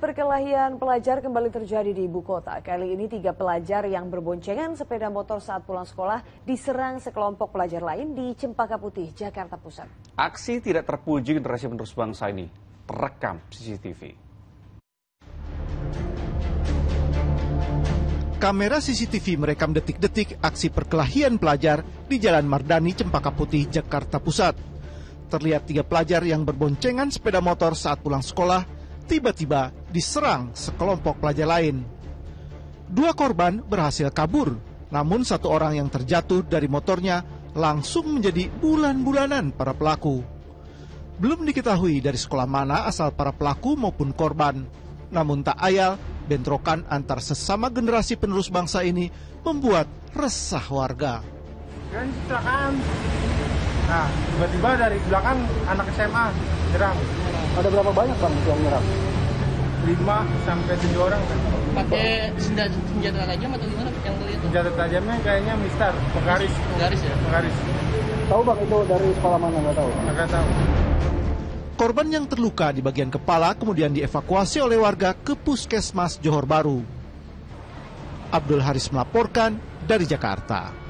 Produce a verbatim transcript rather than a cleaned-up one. Perkelahian pelajar kembali terjadi di ibu kota. Kali ini tiga pelajar yang berboncengan sepeda motor saat pulang sekolah diserang sekelompok pelajar lain di Cempaka Putih, Jakarta Pusat. Aksi tidak terpuji generasi penerus bangsa ini terekam C C T V. Kamera C C T V merekam detik-detik aksi perkelahian pelajar di Jalan Mardani, Cempaka Putih, Jakarta Pusat. Terlihat tiga pelajar yang berboncengan sepeda motor saat pulang sekolah tiba-tiba diserang sekelompok pelajar lain. Dua korban berhasil kabur, namun satu orang yang terjatuh dari motornya langsung menjadi bulan-bulanan para pelaku. Belum diketahui dari sekolah mana asal para pelaku maupun korban, namun tak ayal bentrokan antar sesama generasi penerus bangsa ini membuat resah warga. Kan kecelakaan. Nah, tiba-tiba dari belakang anak S M A nyerang. Ada berapa banyak bang yang nyerang? lima sampai tujuh orang kan. Pakai senjata senjata tajam atau gimana yang beli itu? Senjata tajamnya kayaknya Mister Penggaris. Penggaris ya? Penggaris. Tahu bang itu dari sekolah mana? Nggak tahu. Nggak tahu. Korban yang terluka di bagian kepala kemudian dievakuasi oleh warga ke Puskesmas Johor Baru. Abdul Haris melaporkan dari Jakarta.